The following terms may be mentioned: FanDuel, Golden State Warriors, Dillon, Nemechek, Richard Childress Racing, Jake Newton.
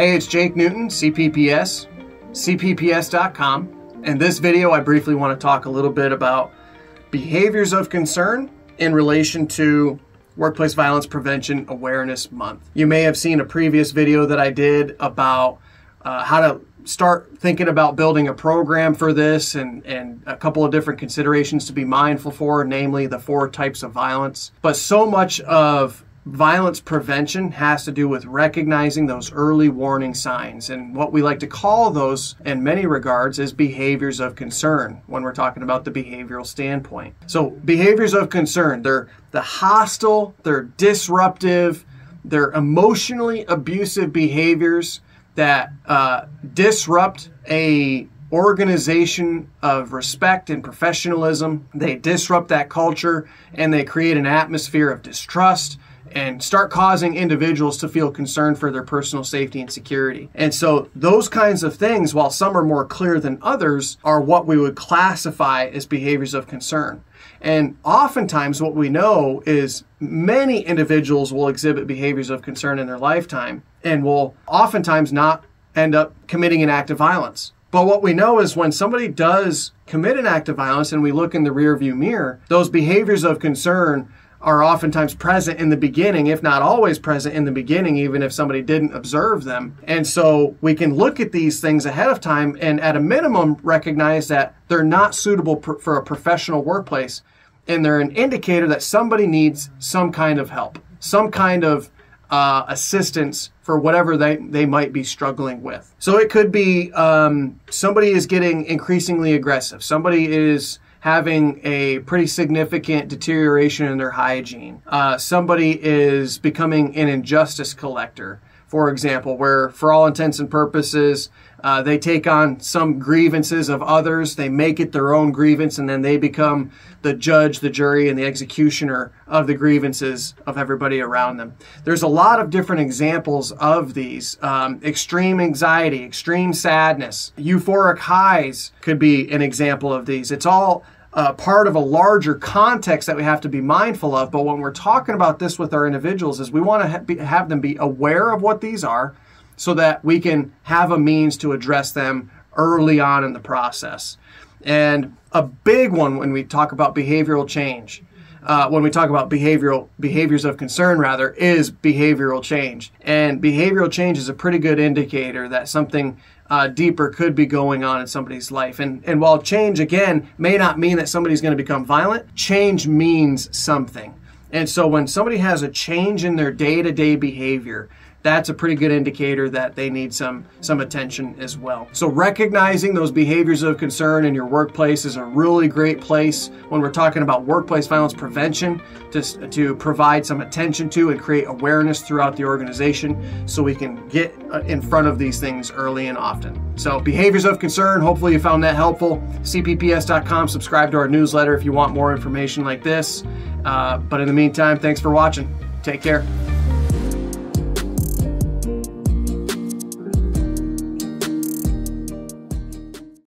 Hey, it's Jake Newton, CPPS, cpps.com. In this video, I briefly want to talk a little bit about behaviors of concern in relation to Workplace Violence Prevention Awareness Month. You may have seen a previous video that I did about how to start thinking about building a program for this and a couple of different considerations to be mindful for, namely the 4 types of violence. But so much of violence prevention has to do with recognizing those early warning signs, and what we like to call those in many regards is behaviors of concern when we're talking about the behavioral standpoint. So behaviors of concern, they're the hostile, they're disruptive, they're emotionally abusive behaviors that disrupt a organization of respect and professionalism. They disrupt that culture and they create an atmosphere of distrust and start causing individuals to feel concerned for their personal safety and security. And so those kinds of things, while some are more clear than others, are what we would classify as behaviors of concern. And oftentimes what we know is many individuals will exhibit behaviors of concern in their lifetime and will oftentimes not end up committing an act of violence. But what we know is when somebody does commit an act of violence and we look in the rearview mirror, those behaviors of concern are oftentimes present in the beginning, if not always present in the beginning, even if somebody didn't observe them. And so we can look at these things ahead of time and at a minimum recognize that they're not suitable for a professional workplace, and they're an indicator that somebody needs some kind of help, some kind of assistance for whatever they might be struggling with. So it could be somebody is getting increasingly aggressive, somebody is having a pretty significant deterioration in their hygiene. Somebody is becoming an injustice collector, for example, where for all intents and purposes, they take on some grievances of others, they make it their own grievance, and then they become the judge, the jury, and the executioner of the grievances of everybody around them. There's a lot of different examples of these. Extreme anxiety, extreme sadness, euphoric highs could be an example of these. It's all part of a larger context that we have to be mindful of, but when we're talking about this with our individuals is we want to have them be aware of what these are, so that we can have a means to address them early on in the process. And a big one when we talk about behavioral change, when we talk about behaviors of concern rather, is behavioral change. And behavioral change is a pretty good indicator that something deeper could be going on in somebody's life. And while change, again, may not mean that somebody's going to become violent, change means something. And so when somebody has a change in their day-to-day behavior, that's a pretty good indicator that they need some attention as well. So recognizing those behaviors of concern in your workplace is a really great place when we're talking about workplace violence prevention to provide some attention to and create awareness throughout the organization so we can get in front of these things early and often. So behaviors of concern, hopefully you found that helpful. CPPS.com, subscribe to our newsletter if you want more information like this. But in the meantime, thanks for watching. Take care.